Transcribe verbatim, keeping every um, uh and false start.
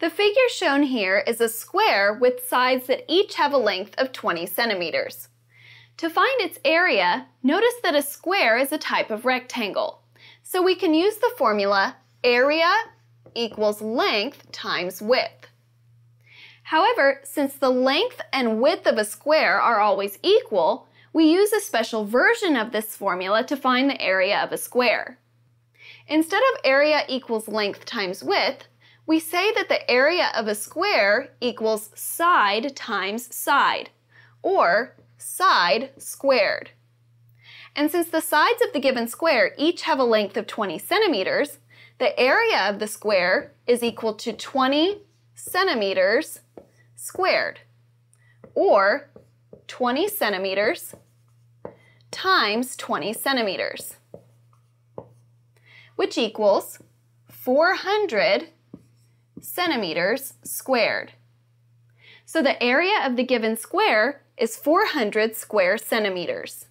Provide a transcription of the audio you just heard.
The figure shown here is a square with sides that each have a length of twenty centimeters. To find its area, notice that a square is a type of rectangle. So we can use the formula area equals length times width. However, since the length and width of a square are always equal, we use a special version of this formula to find the area of a square. Instead of area equals length times width, we say that the area of a square equals side times side, or side squared. And since the sides of the given square each have a length of twenty centimeters, the area of the square is equal to twenty centimeters squared, or twenty centimeters times twenty centimeters, which equals four hundred centimeters squared. So the area of the given square is four hundred square centimeters.